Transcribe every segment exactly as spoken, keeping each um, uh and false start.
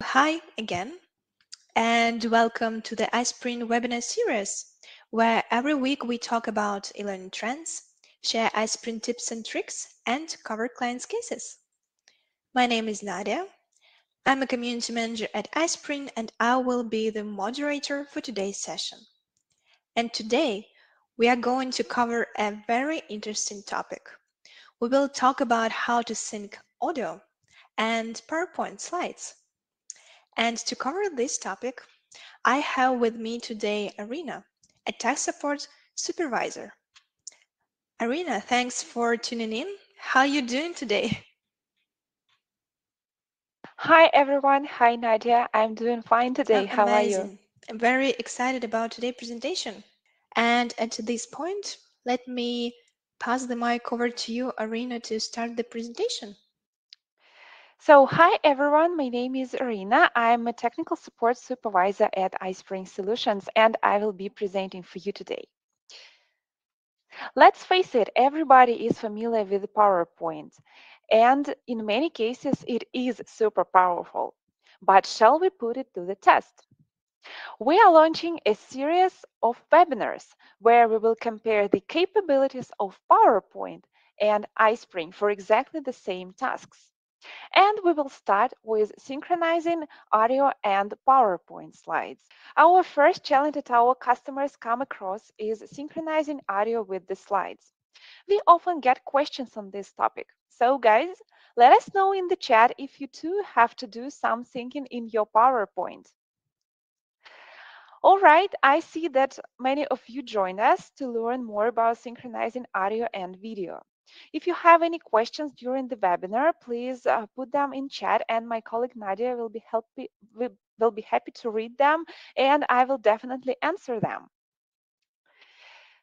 Hi again, and welcome to the iSpring webinar series, where every week we talk about e-learning trends, share iSpring tips and tricks, and cover clients' cases. My name is Nadia. I'm a community manager at iSpring, and I will be the moderator for today's session. And today, we are going to cover a very interesting topic. We will talk about how to sync audio and PowerPoint slides. And to cover this topic, I have with me today Irina, a tech support supervisor. Irina, thanks for tuning in. How are you doing today? Hi, everyone. Hi, Nadia. I'm doing fine today. Oh, how amazing. Are you? I'm very excited about today's presentation. And at this point, let me pass the mic over to you, Irina, to start the presentation. So, hi everyone, my name is Irina. I'm a technical support supervisor at iSpring Solutions, and I will be presenting for you today. Let's face it, everybody is familiar with PowerPoint, and in many cases it is super powerful. But shall we put it to the test? We are launching a series of webinars where we will compare the capabilities of PowerPoint and iSpring for exactly the same tasks. And we will start with synchronizing audio and PowerPoint slides. Our first challenge that our customers come across is synchronizing audio with the slides. We often get questions on this topic. So guys, let us know in the chat if you too have to do some syncing in your PowerPoint. All right, I see that many of you joined us to learn more about synchronizing audio and video. If you have any questions during the webinar, please uh, put them in chat, and my colleague Nadia will be, happy, will be happy to read them, and I will definitely answer them.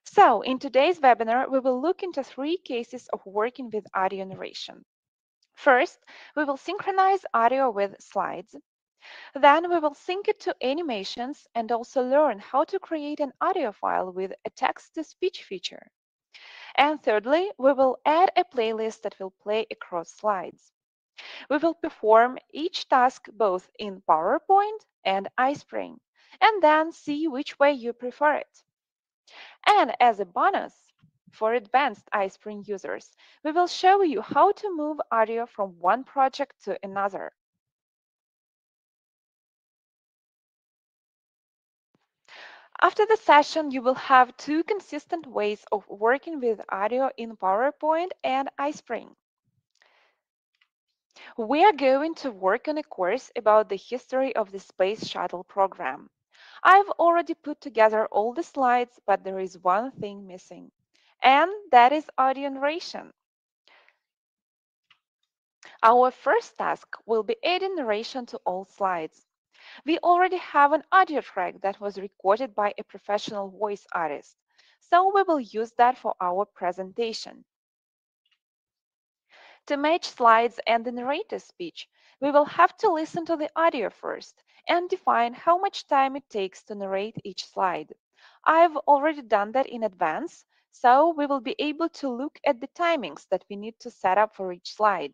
So, in today's webinar, we will look into three cases of working with audio narration. First, we will synchronize audio with slides. Then we will sync it to animations and also learn how to create an audio file with a text-to-speech feature. And thirdly, we will add a playlist that will play across slides. We will perform each task both in PowerPoint and iSpring, and then see which way you prefer it. And as a bonus, for advanced iSpring users, we will show you how to move audio from one project to another. After the session, you will have two consistent ways of working with audio in PowerPoint and iSpring. We are going to work on a course about the history of the Space Shuttle program. I've already put together all the slides, but there is one thing missing, and that is audio narration. Our first task will be adding narration to all slides. We already have an audio track that was recorded by a professional voice artist, so we will use that for our presentation. To match slides and the narrator's speech, we will have to listen to the audio first and define how much time it takes to narrate each slide. I've already done that in advance, so we will be able to look at the timings that we need to set up for each slide.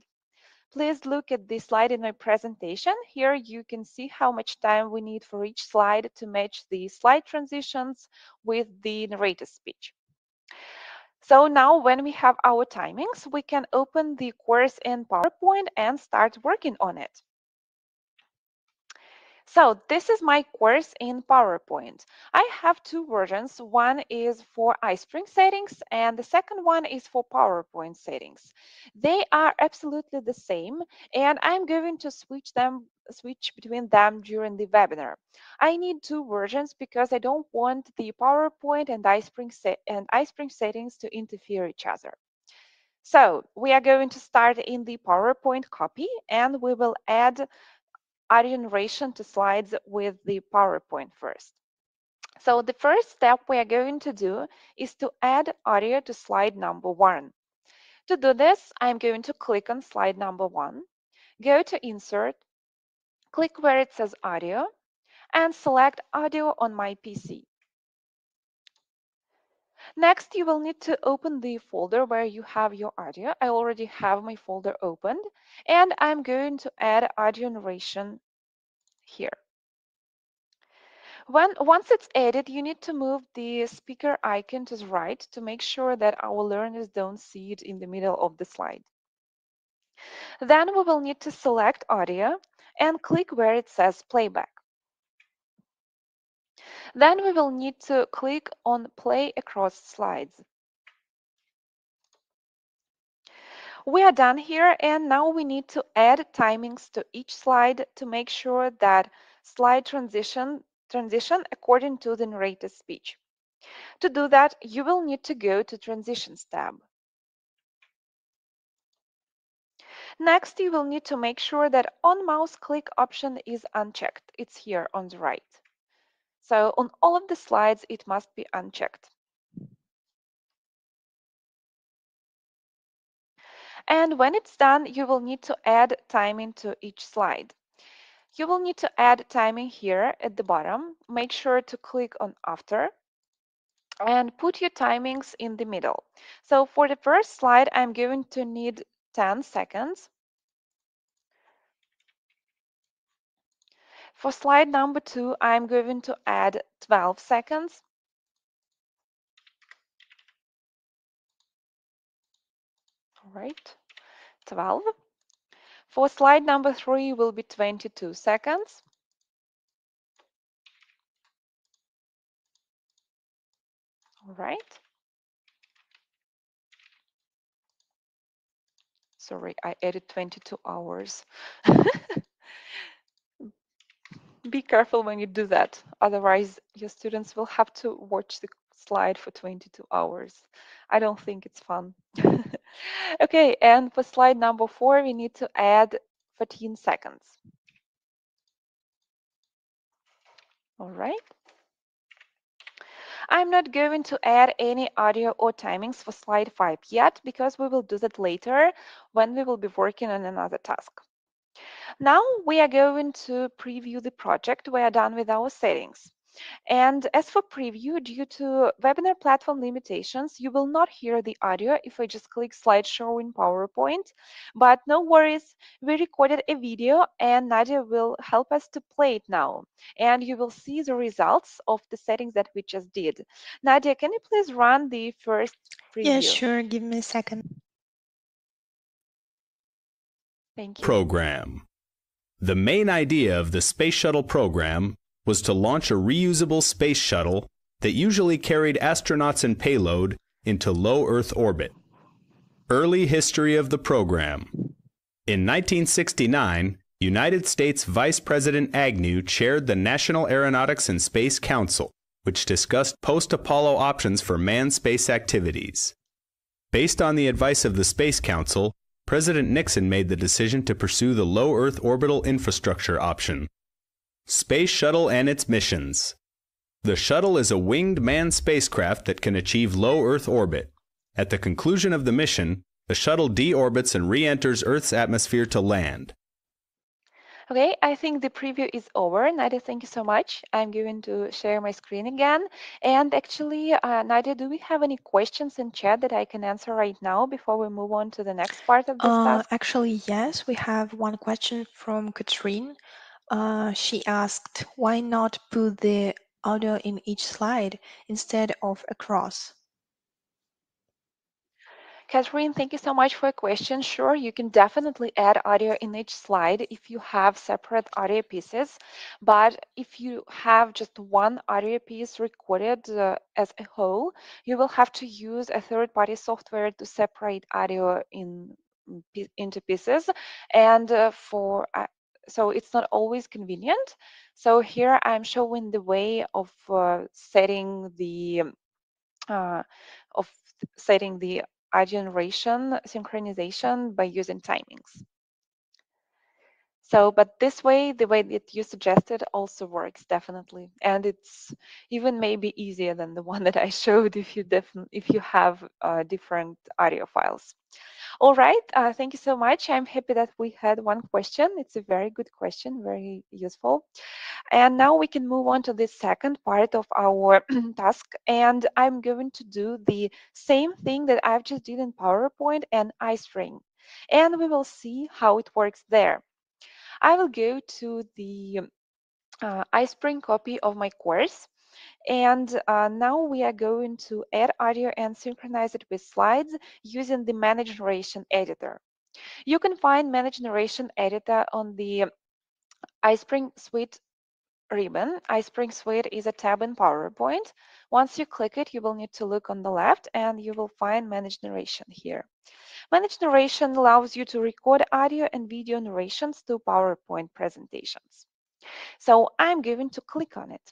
Please look at this slide in my presentation. Here you can see how much time we need for each slide to match the slide transitions with the narrator's speech. So now when we have our timings, we can open the course in PowerPoint and start working on it. So this is my course in PowerPoint. I have two versions. One is for iSpring settings, and the second one is for PowerPoint settings. They are absolutely the same, and I'm going to switch them, switch between them during the webinar. I need two versions because I don't want the PowerPoint and iSpring and iSpring settings to interfere each other. So we are going to start in the PowerPoint copy, and we will add audio narration to slides with the PowerPoint first. So the first step we are going to do is to add audio to slide number one. To do this, I'm going to click on slide number one, go to Insert, click where it says Audio, and select Audio on my P C. Next, you will need to open the folder where you have your audio. I already have my folder opened, and I'm going to add audio narration here. When, once it's added, you need to move the speaker icon to the right to make sure that our learners don't see it in the middle of the slide. Then we will need to select audio and click where it says playback. Then we will need to click on play across slides. We are done here, and now we need to add timings to each slide to make sure that slide transition transition according to the narrator's speech. To do that, you will need to go to Transitions tab. Next, you will need to make sure that on mouse click option is unchecked. It's here on the right. So on all of the slides, it must be unchecked. And when it's done, you will need to add timing to each slide. You will need to add timing here at the bottom. Make sure to click on After and put your timings in the middle. So for the first slide, I'm going to need ten seconds. For slide number two, I'm going to add twelve seconds. All right, twelve. For slide number three will be twenty-two seconds. All right. Sorry, I added twenty-two hours. Be careful when you do that. Otherwise, your students will have to watch the slide for twenty-two hours. I don't think it's fun. Okay, and for slide number four, we need to add fourteen seconds. All right. I'm not going to add any audio or timings for slide five yet, because we will do that later when we will be working on another task. Now we are going to preview the project. We are done with our settings. And as for preview, due to webinar platform limitations, you will not hear the audio if I just click slideshow in PowerPoint. But no worries, we recorded a video and Nadia will help us to play it now. And you will see the results of the settings that we just did. Nadia, can you please run the first preview? Yeah, sure. Give me a second. Thank you. Program. The main idea of the Space Shuttle program was to launch a reusable space shuttle that usually carried astronauts and payload into low Earth orbit. Early history of the program. In nineteen sixty-nine, United States Vice President Agnew chaired the National Aeronautics and Space Council, which discussed post-Apollo options for manned space activities. Based on the advice of the Space Council, President Nixon made the decision to pursue the low Earth orbital infrastructure option. Space Shuttle and its missions. The shuttle is a winged manned spacecraft that can achieve low Earth orbit. At the conclusion of the mission, the shuttle deorbits and re-enters Earth's atmosphere to land. Okay, I think the preview is over. Nadia, thank you so much. I'm going to share my screen again. And actually, uh, Nadia, do we have any questions in chat that I can answer right now before we move on to the next part of this uh, task? Actually, yes, we have one question from Katrine. Uh, she asked, why not put the audio in each slide instead of across? Katrine, thank you so much for your question. Sure, you can definitely add audio in each slide if you have separate audio pieces. But if you have just one audio piece recorded uh, as a whole, you will have to use a third-party software to separate audio in, into pieces. And uh, for uh, So it's not always convenient. So here I'm showing the way of uh, setting the uh, of setting the audio narration synchronization by using timings. So, but this way, the way that you suggested also works definitely, and it's even maybe easier than the one that I showed if you definitely if you have uh, different audio files. All right, uh, thank you so much. I'm happy that we had one question. It's a very good question, very useful. And now we can move on to the second part of our task. And I'm going to do the same thing that I've just did in PowerPoint and iSpring. And we will see how it works there. I will go to the uh, iSpring copy of my course. And uh, now we are going to add audio and synchronize it with slides using the Manage Narration Editor. You can find Manage Narration Editor on the iSpring Suite ribbon. iSpring Suite is a tab in PowerPoint. Once you click it, you will need to look on the left and you will find Manage Narration here. Manage Narration allows you to record audio and video narrations to PowerPoint presentations. So I'm going to click on it.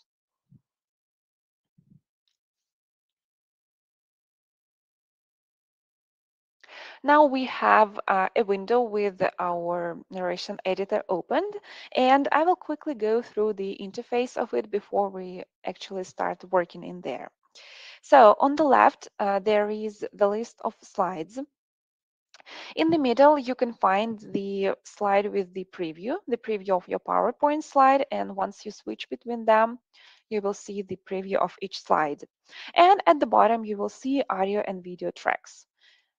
Now we have uh, a window with our narration editor opened, and I will quickly go through the interface of it before we actually start working in there. So on the left, uh, there is the list of slides. In the middle, you can find the slide with the preview, the preview of your PowerPoint slide, and once you switch between them, you will see the preview of each slide. And at the bottom, you will see audio and video tracks.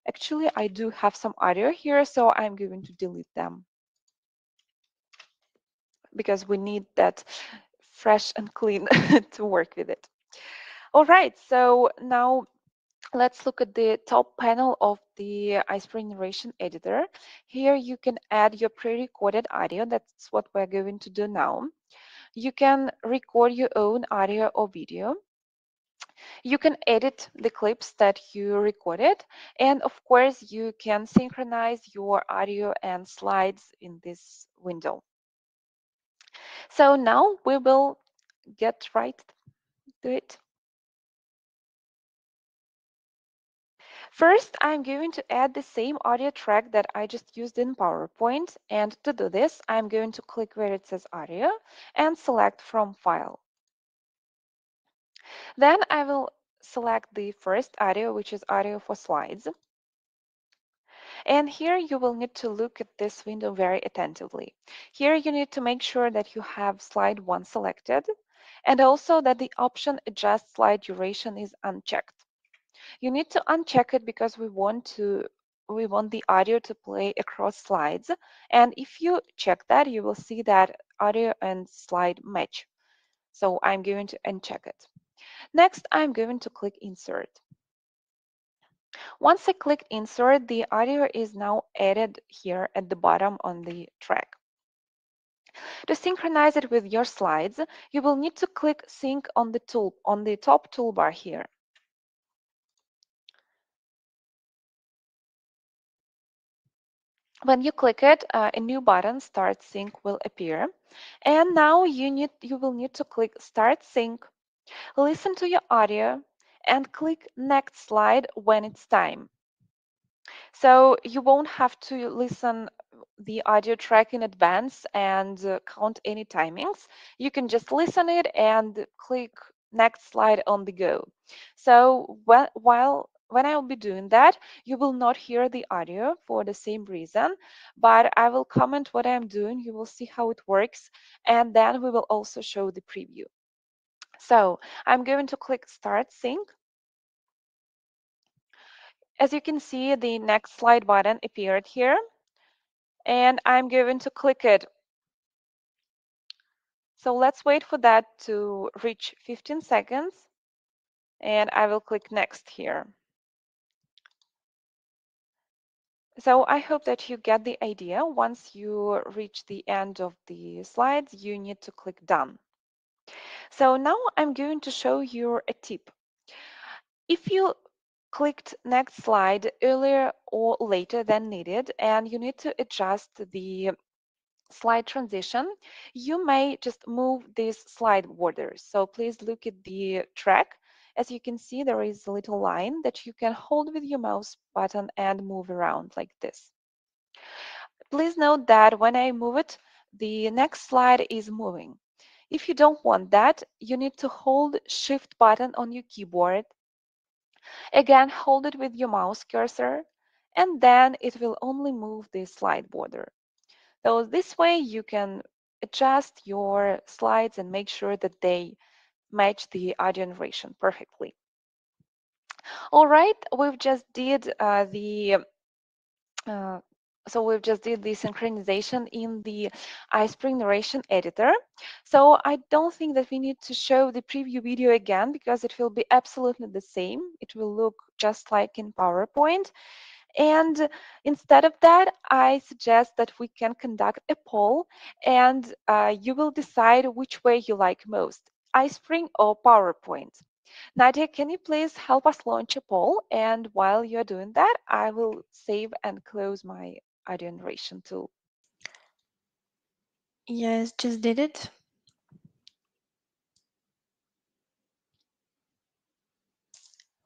Actually, I do have some audio here, so I'm going to delete them because we need that fresh and clean to work with it. All right, so now let's look at the top panel of the iSpring Narration Editor. Here you can add your pre-recorded audio. That's what we're going to do now. You can record your own audio or video. You can edit the clips that you recorded, and of course you can synchronize your audio and slides in this window. So now we will get right to it. First, I'm going to add the same audio track that I just used in PowerPoint, and to do this, I'm going to click where it says audio and select from file. Then I will select the first audio, which is audio for slides. And here you will need to look at this window very attentively. Here you need to make sure that you have slide one selected, and also that the option adjust slide duration is unchecked. You need to uncheck it because we want to we want the audio to play across slides. And if you check that, you will see that audio and slide match. So I'm going to uncheck it. Next, I'm going to click Insert. Once I click Insert, the audio is now added here at the bottom on the track. To synchronize it with your slides, you will need to click Sync on the tool on the top toolbar here. When you click it, uh, a new button, Start Sync, will appear. And now you need you will need to click Start Sync. Listen to your audio and click next slide when it's time. So you won't have to listen the audio track in advance and uh, count any timings. You can just listen it and click next slide on the go. So when, while when I'll be doing that, you will not hear the audio for the same reason, but I will comment what I'm doing. You will see how it works, and then we will also show the preview. So I'm going to click Start Sync. As you can see, the next slide button appeared here, and I'm going to click it. So let's wait for that to reach fifteen seconds, and I will click Next here. So I hope that you get the idea. Once you reach the end of the slides, you need to click Done. So now I'm going to show you a tip. If you clicked next slide earlier or later than needed, and you need to adjust the slide transition, you may just move these slide borders. So please look at the track. As you can see, there is a little line that you can hold with your mouse button and move around like this. Please note that when I move it, the next slide is moving. If you don't want that, you need to hold Shift button on your keyboard. Again, hold it with your mouse cursor and then it will only move this slide border. So this way you can adjust your slides and make sure that they match the audio narration perfectly. All right, we've just did uh, the uh, so we've just did the synchronization in the iSpring Narration Editor. So I don't think that we need to show the preview video again because it will be absolutely the same. It will look just like in PowerPoint. And instead of that, I suggest that we can conduct a poll, and uh, you will decide which way you like most, iSpring or PowerPoint. Nadia, can you please help us launch a poll? And while you're doing that, I will save and close my audio narration tool. Yes, just did it.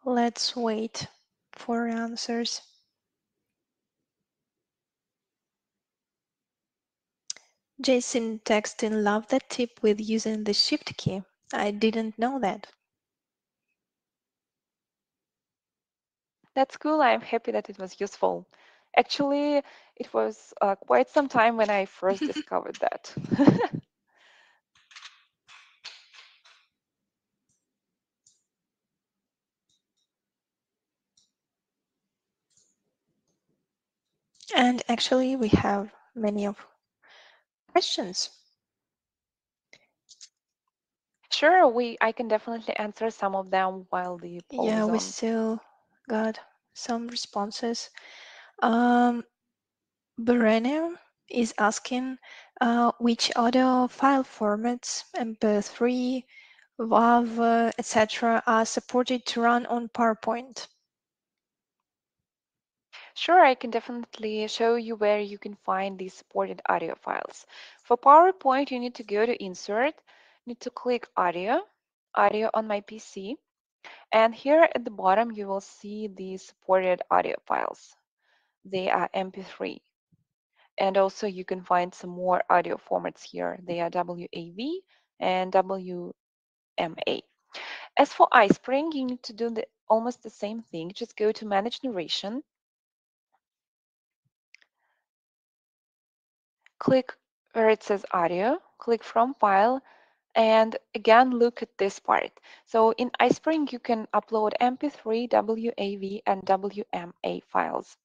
Let's wait for answers. Jason texted in love that tip with using the shift key. I didn't know that. That's cool. I'm happy that it was useful. Actually, it was uh, quite some time when I first discovered that. And actually, we have many of questions. Sure, we. I can definitely answer some of them while the poll yeah, is on. We still got some responses. Um, Berenia is asking uh, which audio file formats, M P three, WAV, et cetera, are supported to run on PowerPoint. Sure, I can definitely show you where you can find these supported audio files. For PowerPoint, you need to go to Insert, need to click Audio, Audio on my P C. And here at the bottom, you will see the supported audio files. They are M P three. And also you can find some more audio formats here. They are W A V and W M A. As for iSpring, you need to do the, almost the same thing. Just go to Manage Narration. Click where it says Audio. Click From File. And again, look at this part. So in iSpring, you can upload M P three, W A V, and W M A files.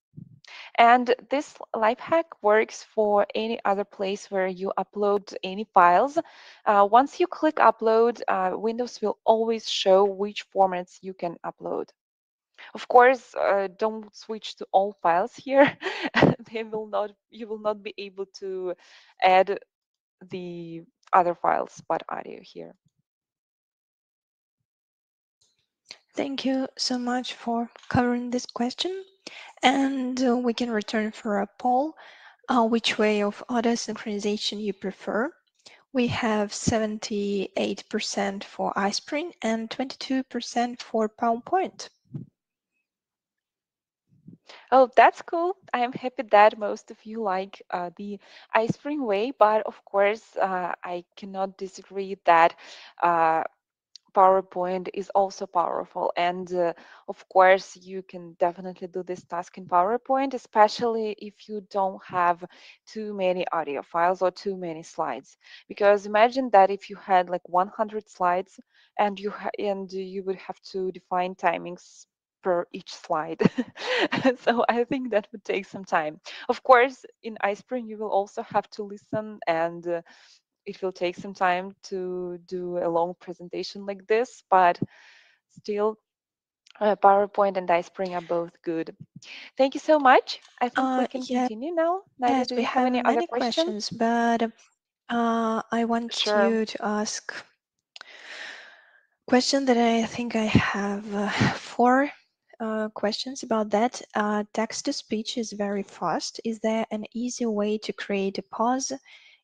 And this life hack works for any other place where you upload any files. Uh, once you click Upload, uh, Windows will always show which formats you can upload. Of course, uh, don't switch to all files here. They will not, you will not be able to add the other files, but audio here. Thank you so much for covering this question. And uh, we can return for a poll, uh, which way of audio synchronization you prefer. We have seventy-eight percent for iSpring and twenty-two percent for PowerPoint. Oh, that's cool. I am happy that most of you like uh, the iSpring way, but of course, uh, I cannot disagree that uh, PowerPoint is also powerful. And uh, of course, you can definitely do this task in PowerPoint, especially if you don't have too many audio files or too many slides. Because imagine that if you had like one hundred slides and you, ha and you would have to define timings per each slide. So I think that would take some time. Of course, in iSpring, you will also have to listen, and uh, it will take some time to do a long presentation like this, but still, uh, PowerPoint and iSpring are both good. Thank you so much. I think uh, we can yeah. continue now. Nadia, yes, do we you have, have any other questions? questions but uh, I want sure. you to ask a question that I think I have uh, for. Uh, questions about that. Uh, text-to-speech is very fast. Is there an easy way to create a pause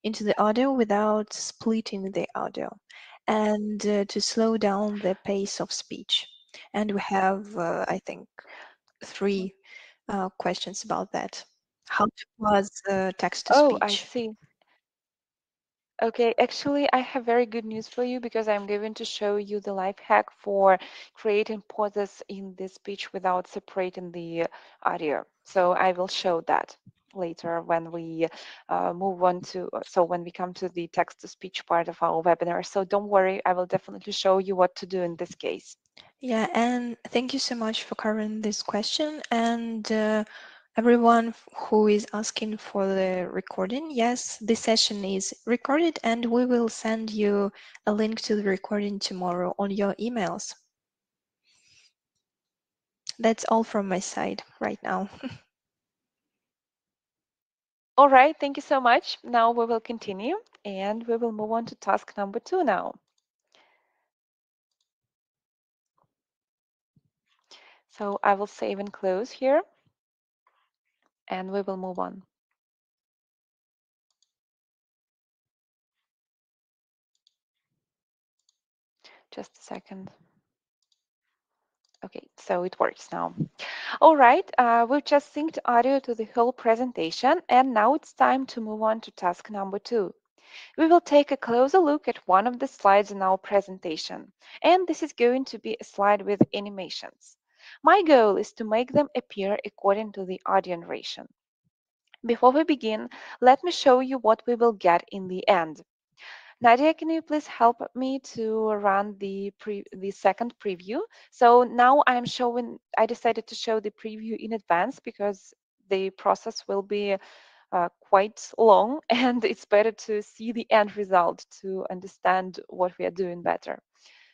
into the audio without splitting the audio and uh, to slow down the pace of speech? And we have, uh, I think, three uh, questions about that. How to pause uh, text-to-speech? Oh, I see. Okay, actually, I have very good news for you because I'm going to show you the life hack for creating pauses in this speech without separating the audio. So I will show that later when we uh, move on to, so when we come to the text-to-speech part of our webinar. So don't worry, I will definitely show you what to do in this case. Yeah, and thank you so much for covering this question. And uh, everyone who is asking for the recording, yes, this session is recorded and we will send you a link to the recording tomorrow on your emails. That's all from my side right now. All right, thank you so much. Now we will continue and we will move on to task number two now. So I will save and close here. And we will move on. Just a second. Okay, so it works now. All right, uh, we've just synced audio to the whole presentation, and now it's time to move on to task number two. We will take a closer look at one of the slides in our presentation, and this is going to be a slide with animations. My goal is to make them appear according to the audio narration. Before we begin, let me show you what we will get in the end. Nadia, can you please help me to run the pre the second preview? So now I'm showing, I decided to show the preview in advance because the process will be uh, quite long and it's better to see the end result to understand what we are doing better.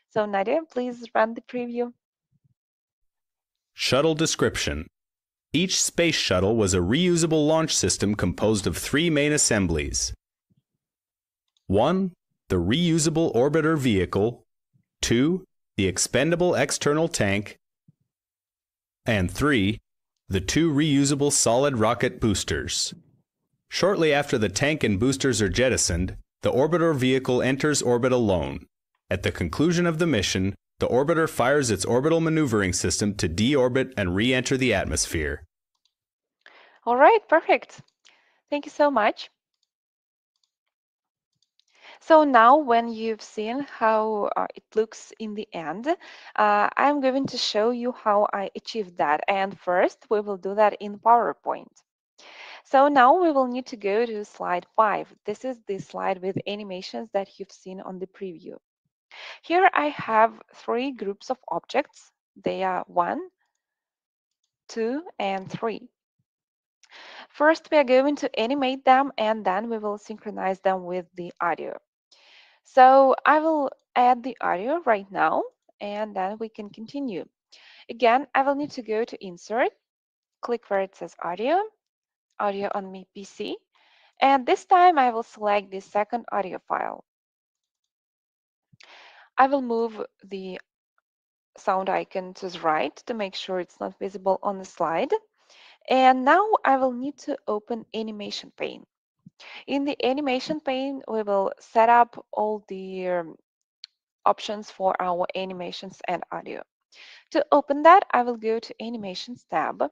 So Nadia, please run the preview. Shuttle description. Each space shuttle was a reusable launch system composed of three main assemblies. one. The reusable orbiter vehicle. two. The expendable external tank. And three. The two reusable solid rocket boosters. Shortly after the tank and boosters are jettisoned, the orbiter vehicle enters orbit alone. At the conclusion of the mission, the orbiter fires its orbital maneuvering system to deorbit and re-enter the atmosphere. All right, perfect. Thank you so much. So now when you've seen how uh, it looks in the end, uh, I'm going to show you how I achieved that. And first, we will do that in PowerPoint. So now we will need to go to slide five. This is the slide with animations that you've seen on the preview. Here I have three groups of objects. They are one, two, and three. First, we are going to animate them, and then we will synchronize them with the audio. So I will add the audio right now, and then we can continue. Again, I will need to go to Insert, click where it says Audio, Audio on my P C, and this time I will select the second audio file. I will move the sound icon to the right to make sure it's not visible on the slide. And now I will need to open animation pane. In the animation pane, we will set up all the options for our animations and audio. To open that, I will go to Animations tab,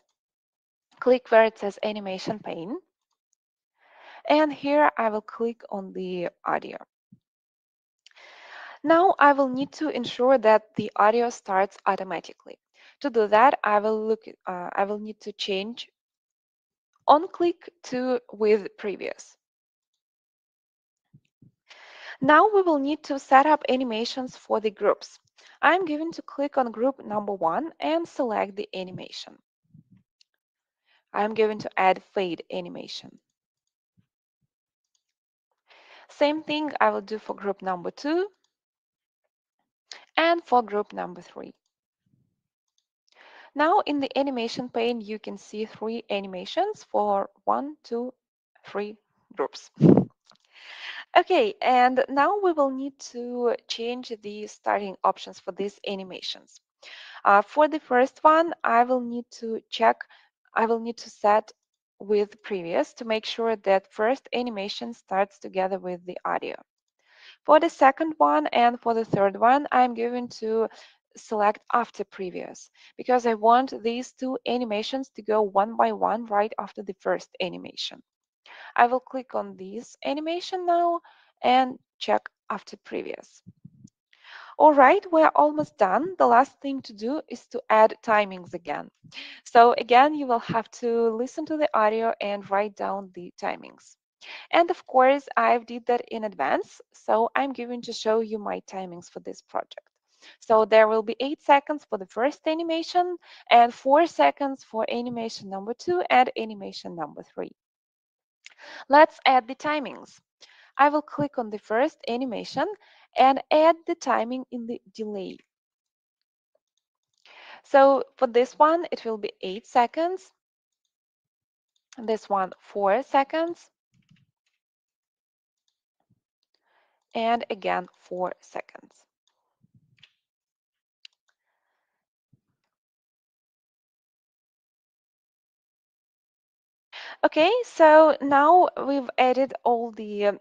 click where it says Animation pane, and here I will click on the audio. Now I will need to ensure that the audio starts automatically. To do that, I will look. Uh, I will need to change on-click to with previous. Now we will need to set up animations for the groups. I'm going to click on group number one and select the animation. I'm going to add fade animation. Same thing I will do for group number two. And for group number three. Now in the animation pane, you can see three animations for one, two, three groups. Okay, and now we will need to change the starting options for these animations. Uh, for the first one, I will need to check, I will need to set with previous to make sure that first animation starts together with the audio. For the second one and for the third one, I'm going to select after previous because I want these two animations to go one by one right after the first animation. I will click on this animation now and check after previous. All right, we're almost done. The last thing to do is to add timings again. So again, you will have to listen to the audio and write down the timings. And of course, I've did that in advance, so I'm going to show you my timings for this project. So there will be eight seconds for the first animation and four seconds for animation number two and animation number three. Let's add the timings. I will click on the first animation and add the timing in the delay. So for this one, it will be eight seconds. This one, four seconds. And again, four seconds. Okay, so now we've added all the uh,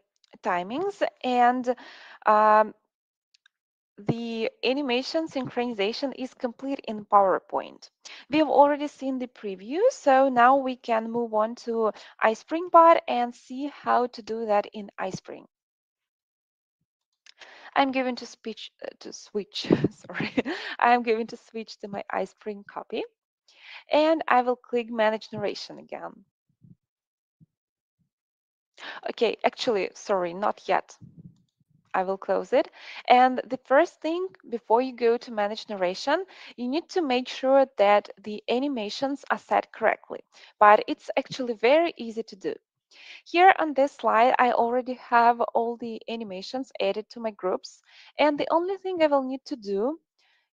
timings and um, the animation synchronization is complete in PowerPoint. We have already seen the preview, so now we can move on to iSpringBot and see how to do that in iSpring. I'm going to switch uh, to switch. Sorry, I'm going to switch to my iSpring copy, and I will click Manage Narration again. Okay, actually, sorry, not yet. I will close it. And the first thing, before you go to Manage Narration, you need to make sure that the animations are set correctly. But it's actually very easy to do. Here on this slide, I already have all the animations added to my groups. And the only thing I will need to do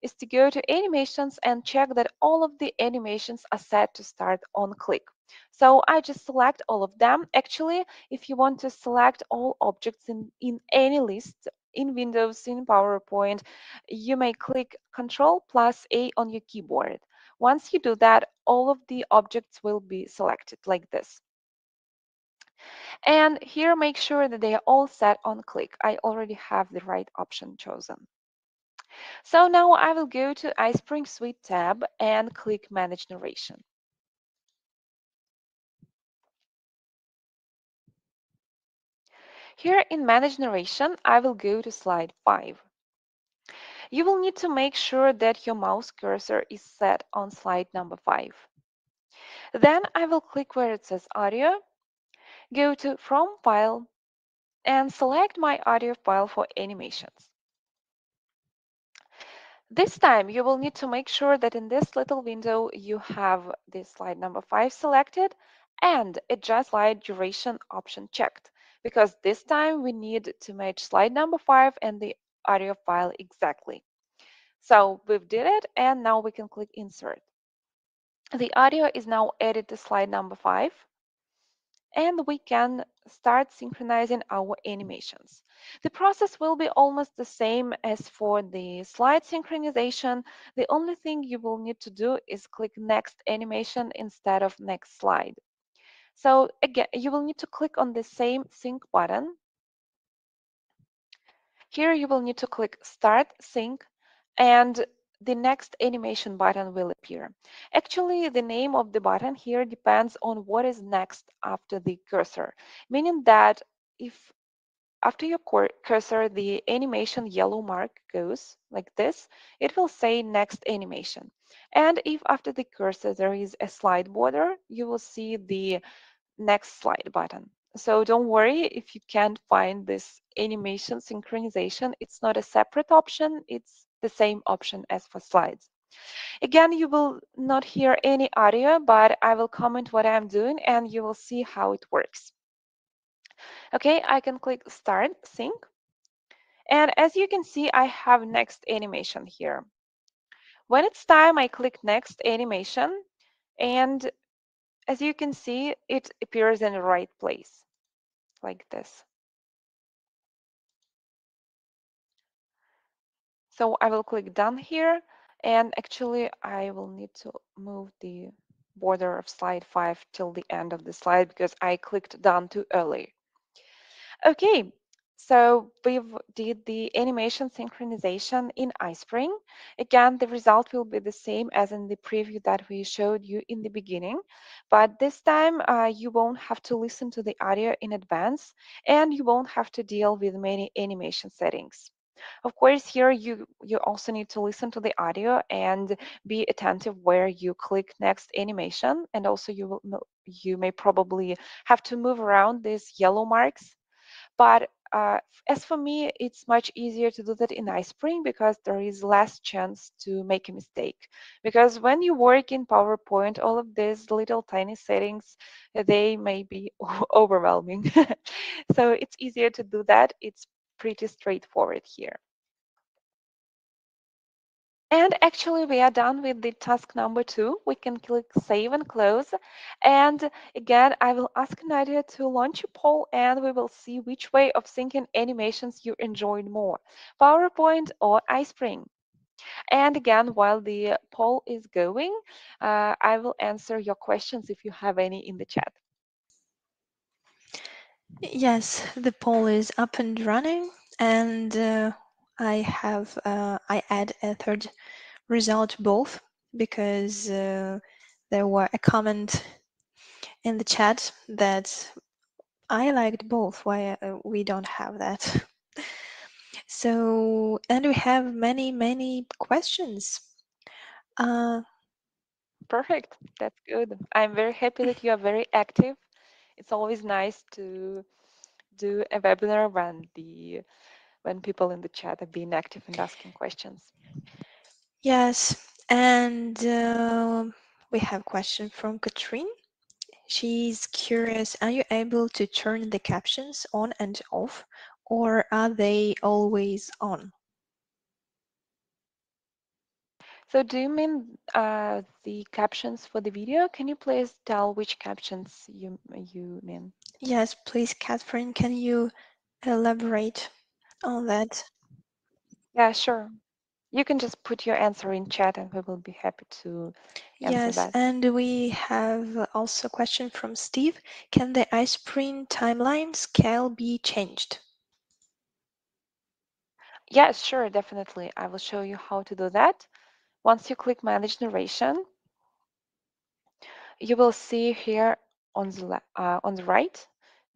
is to go to Animations and check that all of the animations are set to start on click. So I just select all of them. Actually, if you want to select all objects in, in any list, in Windows, in PowerPoint, you may click Control plus A on your keyboard. Once you do that, all of the objects will be selected like this. And here, make sure that they are all set on click. I already have the right option chosen. So now I will go to iSpring Suite tab and click Manage Narration. Here in Manage Narration, I will go to slide five. You will need to make sure that your mouse cursor is set on slide number five. Then I will click where it says Audio, go to From File, and select my audio file for animations. This time, you will need to make sure that in this little window, you have this slide number five selected and adjust slide duration option checked. Because this time we need to match slide number five and the audio file exactly. So we've did it, and now we can click Insert. The audio is now added to slide number five, and we can start synchronizing our animations. The process will be almost the same as for the slide synchronization. The only thing you will need to do is click Next Animation instead of Next Slide. So again, you will need to click on the same sync button. Here you will need to click Start Sync, and the Next Animation button will appear. Actually, the name of the button here depends on what is next after the cursor, meaning that if after your cursor the animation yellow mark goes like this, it will say Next Animation. And if after the cursor there is a slide border, you will see the Next Slide button. So don't worry if you can't find this animation synchronization. It's not a separate option. It's the same option as for slides. Again, you will not hear any audio, but I will comment what I'm doing and you will see how it works. Okay, I can click Start Sync, and as you can see, I have Next Animation here. When it's time, I click Next Animation, and as you can see, it appears in the right place, like this. So I will click Done here, and actually, I will need to move the border of slide five till the end of the slide because I clicked Done too early. Okay, So we did the animation synchronization in iSpring. Again, the result will be the same as in the preview that we showed you in the beginning, but this time uh, you won't have to listen to the audio in advance, and you won't have to deal with many animation settings. Of course, here you, you also need to listen to the audio and be attentive where you click next animation, and also you, will, you may probably have to move around these yellow marks. But uh, as for me, it's much easier to do that in iSpring because there is less chance to make a mistake. Because when you work in PowerPoint, all of these little tiny settings, they may be overwhelming. So it's easier to do that. It's pretty straightforward here. And actually, we are done with the task number two. We can click Save and Close. And again, I will ask Nadia to launch a poll, and we will see which way of syncing animations you enjoyed more, PowerPoint or iSpring. And again, while the poll is going, uh, I will answer your questions if you have any in the chat. Yes, the poll is up and running, and uh, I have uh, I add a third result both because uh, there were a comment in the chat that I liked both. Why uh, we don't have that? So, and we have many many questions. Uh, Perfect. That's good. I'm very happy that you are very active. It's always nice to do a webinar when the when people in the chat are being active and asking questions. Yes, and uh, we have a question from Katrin. She's curious, are you able to turn the captions on and off, or are they always on? So do you mean uh, the captions for the video? Can you please tell which captions you, you mean? Yes, please, Katrin, can you elaborate on that? Yeah, sure. You can just put your answer in chat and we will be happy to answer yes, that. Yes, and we have also a question from Steve. Can the iSpring timeline scale be changed? Yes, sure, definitely. I will show you how to do that. Once you click Manage Narration, you will see here on the, uh, on the right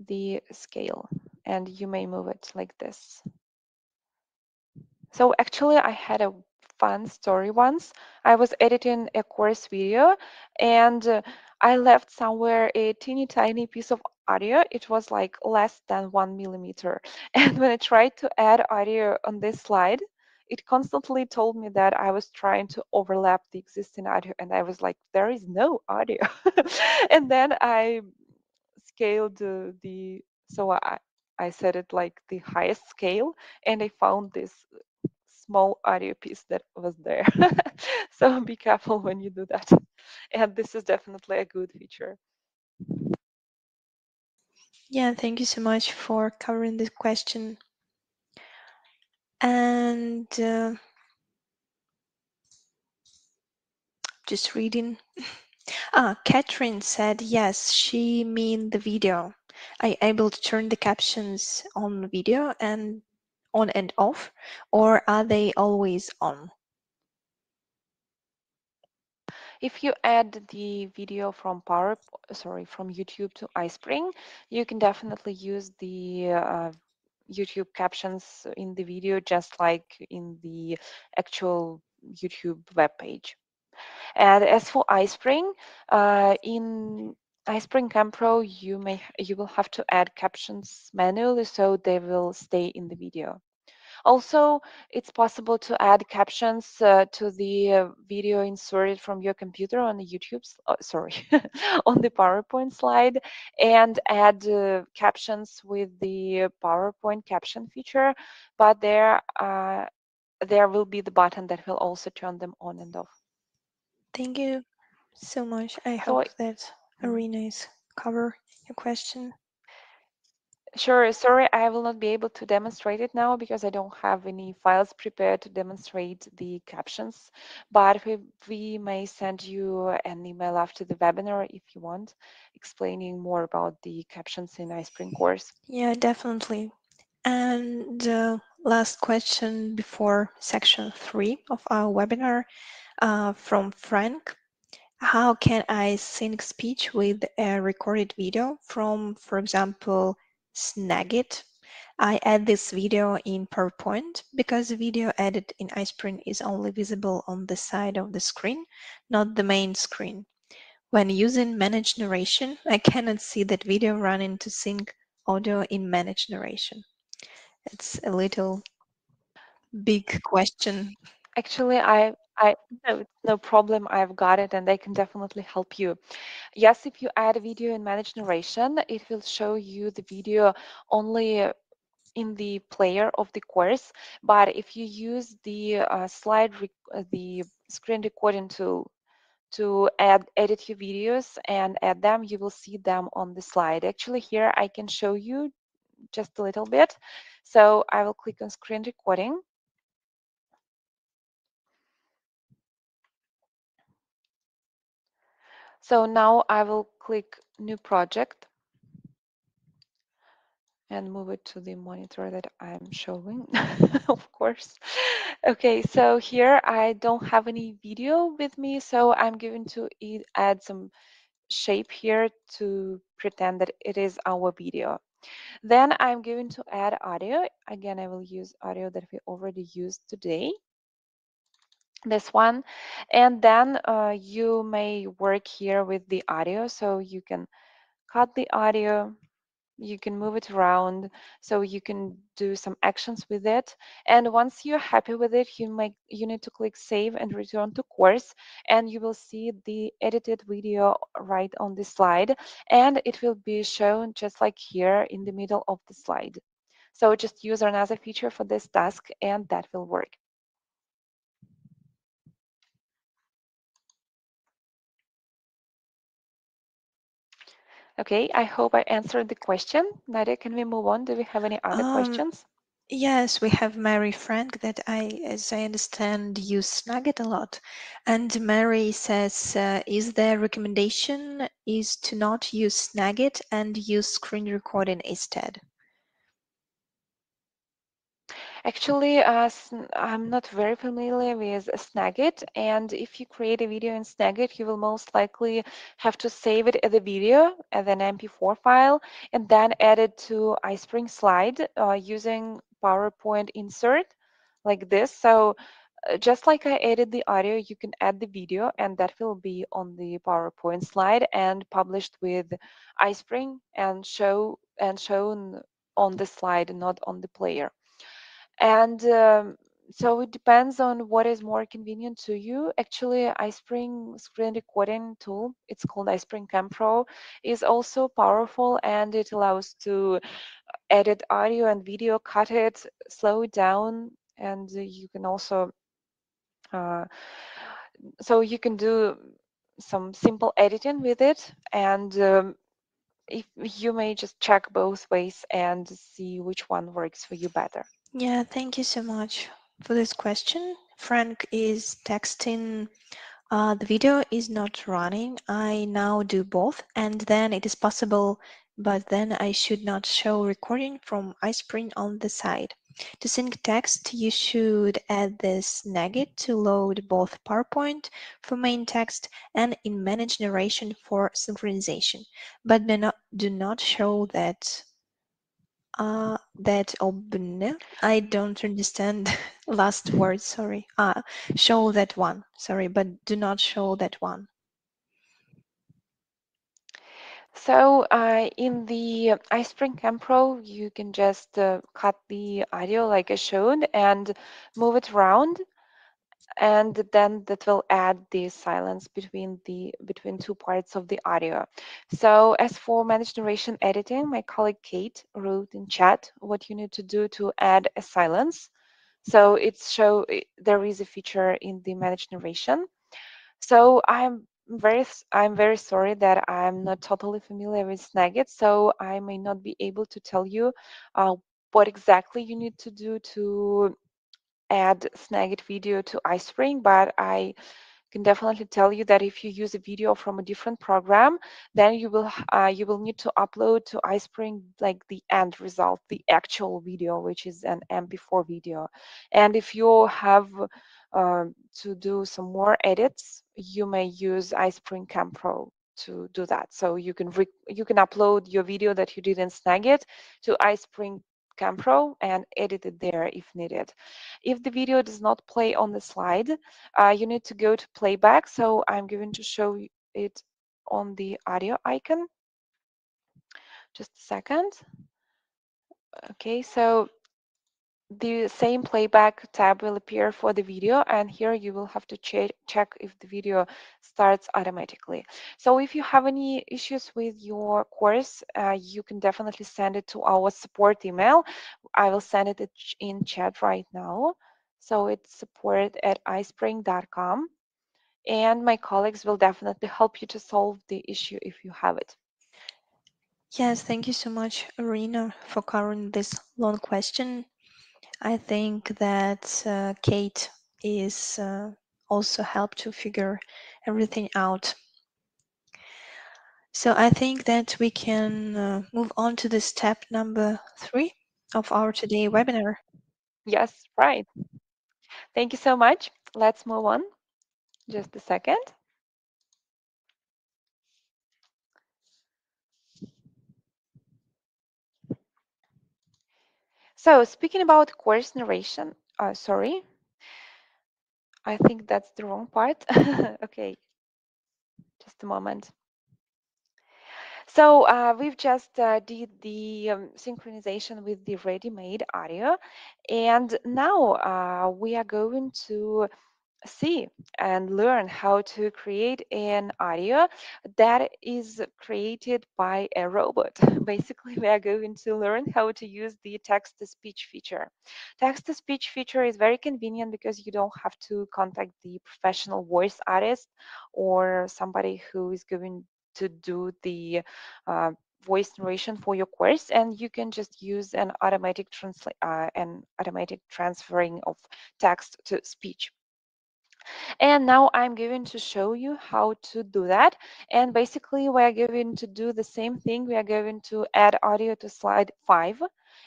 the scale, and you may move it like this. So actually, I had a fun story once. I was editing a course video, and uh, I left somewhere a teeny tiny piece of audio. It was like less than one millimeter. And when I tried to add audio on this slide, it constantly told me that I was trying to overlap the existing audio, and I was like, there is no audio. And then I scaled uh, the, so I, I set it like the highest scale, and I found this small audio piece that was there. So be careful when you do that. And this is definitely a good feature. Yeah, thank you so much for covering this question. And uh, just reading. Ah, Katrin said yes, she mean the video. Are you able to turn the captions on video and on and off, or are they always on? If you add the video from Power, sorry, from YouTube to iSpring, you can definitely use the uh, YouTube captions in the video, just like in the actual YouTube web page. And as for iSpring, uh, in iSpring Cam Pro, you may you will have to add captions manually, so they will stay in the video. Also, it's possible to add captions uh, to the uh, video inserted from your computer on the YouTube, oh, sorry, on the PowerPoint slide, and add uh, captions with the PowerPoint caption feature. But there, uh, there will be the button that will also turn them on and off. Thank you so much. I hope so, that Irina is covered your question. Sure, sorry, I will not be able to demonstrate it now because I don't have any files prepared to demonstrate the captions, but we, we may send you an email after the webinar if you want, explaining more about the captions in iSpring course. Yeah, definitely. And uh, last question before section three of our webinar uh, from Frank. How can I sync speech with a recorded video from, for example, Snagit? I add this video in PowerPoint because the video added in iSpring is only visible on the side of the screen, not the main screen. When using Manage Narration, I cannot see that video running to sync audio in Manage Narration. It's a little big question. Actually, I, I no, no problem. I've got it, and they can definitely help you. Yes, if you add a video in Manage Narration, it will show you the video only in the player of the course. But if you use the uh, slide, the screen recording tool to add, edit your videos and add them, you will see them on the slide. Actually, here I can show you just a little bit. So I will click on screen recording. So now I will click new project and move it to the monitor that I'm showing, of course. Okay, so here I don't have any video with me, so I'm going to add some shape here to pretend that it is our video. Then I'm going to add audio. Again, I will use audio that we already used today, this one. And then uh, you may work here with the audio, so you can cut the audio, you can move it around, so you can do some actions with it. And once you're happy with it, you make you need to click save and return to course, and you will see the edited video right on the slide, and it will be shown just like here in the middle of the slide. So just use another feature for this task and that will work. Okay, I hope I answered the question. Nadia, can we move on? Do we have any other um, questions? Yes, we have Mary Frank that I, as I understand, use Snagit a lot. And Mary says, uh, is the recommendation is to not use Snagit and use screen recording instead? Actually, uh, I'm not very familiar with Snagit, and if you create a video in Snagit, you will most likely have to save it as a video, as an M P four file, and then add it to iSpring slide uh, using PowerPoint insert like this. So uh, just like I added the audio, you can add the video, and that will be on the PowerPoint slide and published with iSpring and show and shown on the slide, not on the player. And um, so it depends on what is more convenient to you. Actually, iSpring screen recording tool, it's called iSpring Cam Pro, is also powerful, and it allows to edit audio and video, cut it, slow it down, and you can also, uh, so you can do some simple editing with it. And um, if you may just check both ways and see which one works for you better. Yeah, thank you so much for this question. Frank is texting, uh, the video is not running. I now do both, and then it is possible, but then I should not show recording from iSpring on the side. To sync text, you should add this Snagit to load both PowerPoint for main text and in Manage Narration for synchronization, but do not, do not show that. Uh, that open. I don't understand last word, sorry. Ah, show that one, sorry, but do not show that one. So uh, in the iSpring Cam Pro, you can just uh, cut the audio like I showed and move it around, and then that will add the silence between the between two parts of the audio. So as for Manage Narration editing, my colleague Kate wrote in chat what you need to do to add a silence. So it's show there is a feature in the Manage Narration. So I'm very I'm very sorry that I'm not totally familiar with Snagit, so I may not be able to tell you uh, what exactly you need to do to add Snagit video to iSpring, but I can definitely tell you that if you use a video from a different program, then you will uh, you will need to upload to iSpring like the end result, the actual video, which is an M P four video. And if you have uh, to do some more edits, you may use iSpring Cam Pro to do that. So you can re you can upload your video that you did in Snagit to iSpring Cam Pro and edit it there if needed. If the video does not play on the slide, uh, you need to go to playback. So I'm going to show it on the audio icon. Just a second. Okay, so the same playback tab will appear for the video, and here you will have to che check if the video starts automatically. So if you have any issues with your course, uh, you can definitely send it to our support email. I will send it in chat right now. So it's support at ispring dot com, and my colleagues will definitely help you to solve the issue if you have it. Yes, thank you so much, Irina, for covering this long question. I think that uh, Kate is uh, also helped to figure everything out. So I think that we can uh, move on to the step number three of our today webinar. Yes, right. Thank you so much. Let's move on. Just a second. So speaking about course narration, uh, sorry, I think that's the wrong part. Okay, just a moment. So uh, we've just uh, did the um, synchronization with the ready-made audio, and now uh, we are going to see and learn how to create an audio that is created by a robot. Basically, we are going to learn how to use the text-to-speech feature. Text-to-speech feature is very convenient because you don't have to contact the professional voice artist or somebody who is going to do the uh, voice narration for your course, and you can just use an automatic translate uh, an automatic transferring of text to speech. And now I'm going to show you how to do that. And basically, we're going to do the same thing. We are going to add audio to slide five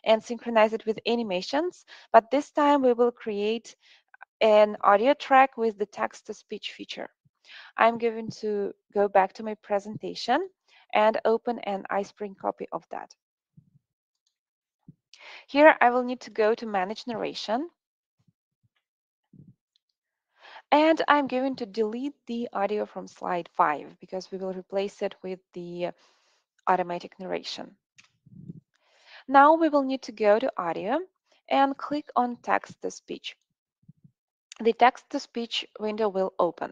and synchronize it with animations. But this time, we will create an audio track with the text-to-speech feature. I'm going to go back to my presentation and open an iSpring copy of that. Here, I will need to go to Manage Narration. And I'm going to delete the audio from slide five because we will replace it with the automatic narration. Now we will need to go to audio and click on text-to-speech. The text-to-speech window will open.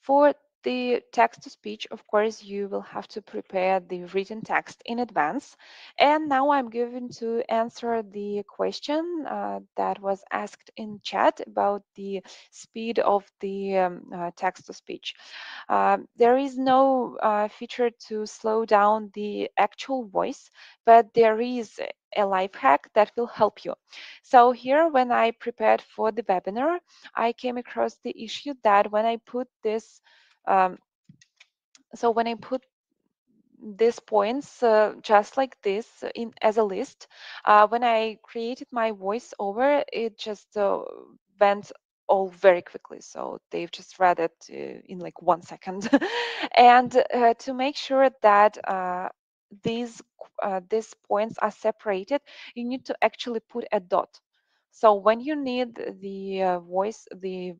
For the text-to-speech, of course, you will have to prepare the written text in advance. And now I'm going to answer the question uh, that was asked in chat about the speed of the um, uh, text-to-speech. Uh, there is no uh, feature to slow down the actual voice, but there is a life hack that will help you. So here, when I prepared for the webinar, I came across the issue that when I put this Um, so when I put these points uh, just like this in as a list, uh, when I created my voiceover, it just uh, went all very quickly. So they've just read it uh, in like one second. And uh, to make sure that uh, these uh, these points are separated, you need to actually put a dot. So when you need the uh, voice, the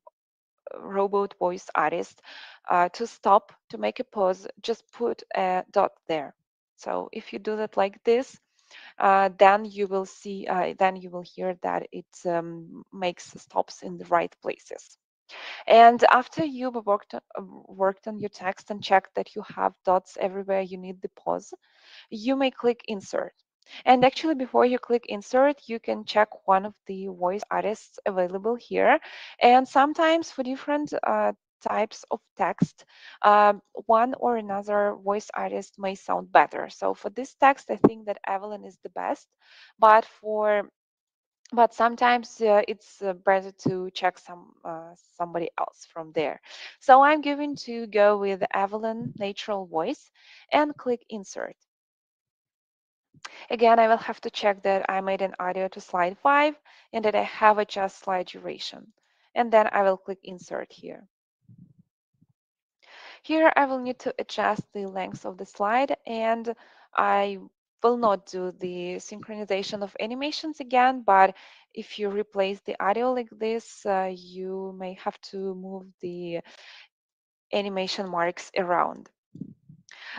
robot voice artist uh, to stop, to make a pause, just put a dot there. So if you do that like this, uh, then you will see, uh, then you will hear that it um, makes stops in the right places. And after you've worked worked on your text and checked that you have dots everywhere you need the pause, you may click insert. And actually, before you click insert, you can check one of the voice artists available here. And sometimes for different uh, types of text, um, one or another voice artist may sound better. So for this text, I think that Evelyn is the best. But for But sometimes uh, it's uh, better to check some uh, somebody else from there. So I'm going to go with Evelyn Natural Voice and click Insert. Again, I will have to check that I made an audio to slide five and that I have adjusted slide duration. And then I will click Insert here. Here I will need to adjust the length of the slide, and I will not do the synchronization of animations again, but if you replace the audio like this, uh, you may have to move the animation marks around.